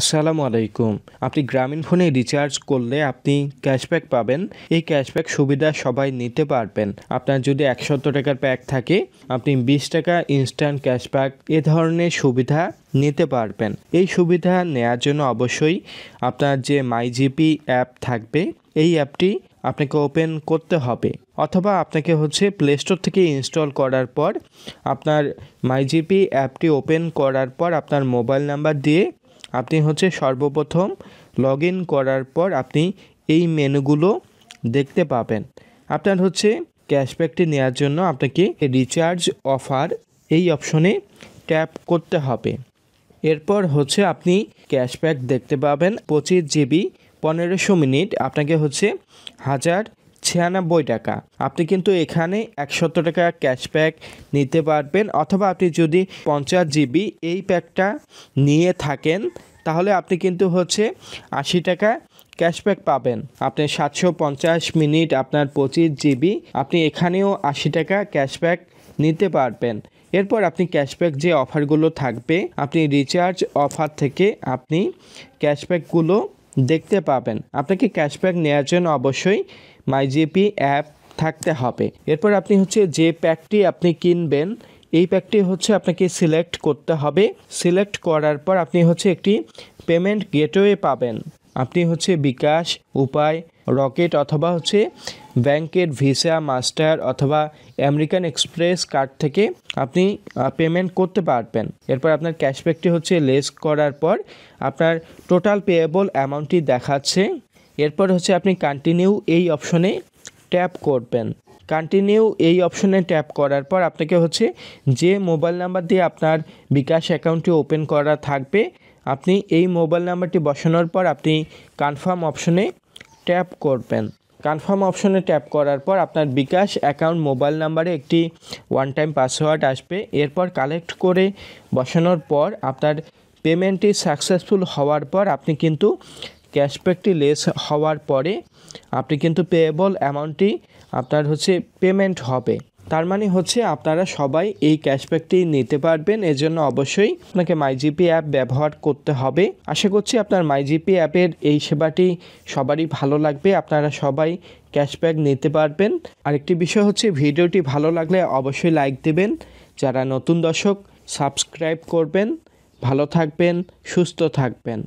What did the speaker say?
আসসালামু আলাইকুম। আপনি গ্রামীণফোনে রিচার্জ করলে আপনি ক্যাশব্যাক পাবেন। এই ক্যাশব্যাক সুবিধা সবাই নিতে পারবেন। আপনার যদি 100 টাকার প্যাক থাকে আপনি 20 টাকা ইনস্ট্যান্ট ক্যাশব্যাক, এ ধরনের সুবিধা নিতে পারবেন। এই সুবিধা নেওয়ার জন্য অবশ্যই আপনার যে মাইজিপি অ্যাপ থাকবে এই অ্যাপটি আপনাকে ওপেন করতে হবে, অথবা আপনাকে প্লে স্টোর থেকে ইনস্টল করার পর আপনার মাইজিপি অ্যাপটি ওপেন করার পর আপনার মোবাইল নাম্বার দিয়ে আপনি সর্বপ্রথম লগ ইন করার পর আপনি এই মেনুগুলো দেখতে পাবেন। আপনার ক্যাশব্যাকটি নেওয়ার জন্য আপনাকে রিচার্জ অফার এই অপশনে ট্যাপ করতে হবে। এরপর আপনি ক্যাশব্যাক দেখতে পাবেন 25 জিবি 1500 মিনিট আপনাকে 1096 টাকা। আপনি কিন্তু এখানে 100 টাকা ক্যাশব্যাক নিতে পারবেন, অথবা আপনি যদি 50 জিবি এই প্যাকটা নিয়ে থাকেন তাহলে আপনি কিন্তু 80 টাকা ক্যাশব্যাক পাবেন। আপনি 750 মিনিট আপনার 25 জিবি আপনি এখানেও 80 টাকা ক্যাশব্যাক নিতে পারবেন। এরপর আপনি ক্যাশব্যাক যে অফারগুলো থাকবে আপনি রিচার্জ অফার থেকে আপনি ক্যাশব্যাকগুলো দেখতে পাবেন। আপনাকে ক্যাশব্যাক নেওয়ার জন্য অবশ্যই মাইজিপি অ্যাপ থাকতে হবে। এরপর আপনি যে প্যাকটি আপনি কিনবেন এই প্যাকটি আপনাকে সিলেক্ট করতে হবে। সিলেক্ট করার পর আপনি একটি পেমেন্ট গেটওয়ে পাবেন। আপনি বিকাশ, উপায়, রকেট অথবা ব্যাংকের ভিসা, মাস্টার অথবা আমেরিকান এক্সপ্রেস কার্ড থেকে আপনি পেমেন্ট করতে পারবেন। এরপর আপনার ক্যাশব্যাকটি লেস করার পর আপনার টোটাল পেয়েবল অ্যামাউন্টটি দেখাচ্ছে। এরপর আপনি কন্টিনিউ এই অপশনে ট্যাপ করবেন। কন্টিনিউ এই অপশনে ট্যাপ করার পর আপনাকে যে মোবাইল নাম্বার দিয়ে আপনার বিকাশ অ্যাকাউন্টটি ওপেন করা থাকবে আপনি এই মোবাইল নাম্বারটি বসানোর পর আপনি কনফার্ম অপশনে ট্যাপ করবেন। কনফার্ম অপশনে ট্যাপ করার পর আপনার বিকাশ অ্যাকাউন্ট মোবাইল নাম্বারে একটি ওয়ান টাইম পাসওয়ার্ড আসবে। এরপর কালেক্ট করে বসানোর পর আপনার পেমেন্টটি সাকসেসফুল হওয়ার পর আপনি কিন্তু ক্যাশব্যাকটি লেস হওয়ার পরে আপনি কিন্তু পেয়েবল অ্যামাউন্টটি আপনার পেমেন্ট হবে। তার মানে আপনারা সবাই এই ক্যাশব্যাকটি নিতে পারবেন। এর জন্য অবশ্যই আপনাকে মাইজিপি অ্যাপ ব্যবহার করতে হবে। আশা করছি আপনার মাইজিপি অ্যাপের এই সেবাটি সবারই ভালো লাগবে, আপনারা সবাই ক্যাশব্যাক নিতে পারবেন। আরেকটি বিষয় ভিডিওটি ভালো লাগলে অবশ্যই লাইক দেবেন। যারা নতুন দর্শক সাবস্ক্রাইব করবেন। ভালো থাকবেন, সুস্থ থাকবেন।